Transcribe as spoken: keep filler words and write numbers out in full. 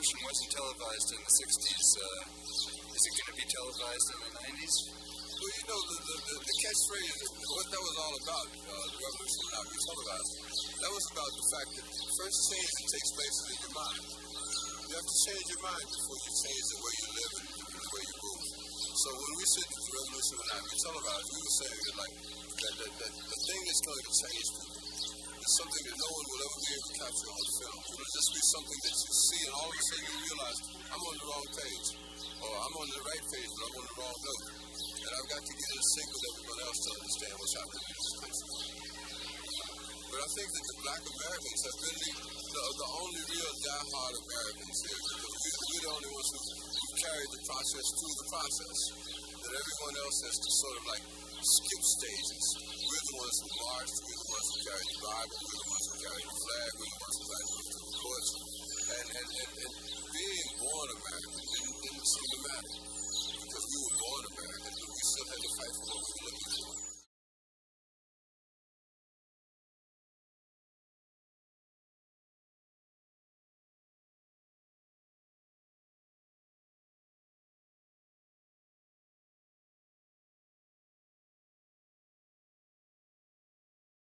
Revolution wasn't televised in the sixties. Uh, is it going to be televised in the nineties? Well, you know, the, the, the, the catchphrase, what that was all about, uh, the revolution will not be televised, that was about the fact that the first change that takes place is in your mind. You have to change your mind before you change the way you live and the way you move. So when we said that the revolution will not be televised, we were saying that, like, that, that, that the thing that's going to change people is something that no one will ever be able to capture on film. It will just be something that you see and all of a sudden you realize, I'm on the wrong page, or I'm on the right page, but I'm on the wrong note. And I've got to get in sync with everyone else to understand what's happening in this country. But I think that the black Americans have been the, the, the only real diehard Americans here. We're the only ones who carried the process through the process. That everyone else has to sort of like skip stages. We're the ones who marched, we're the ones who carried the Bible, we're the ones who carried the flag, we're the ones who like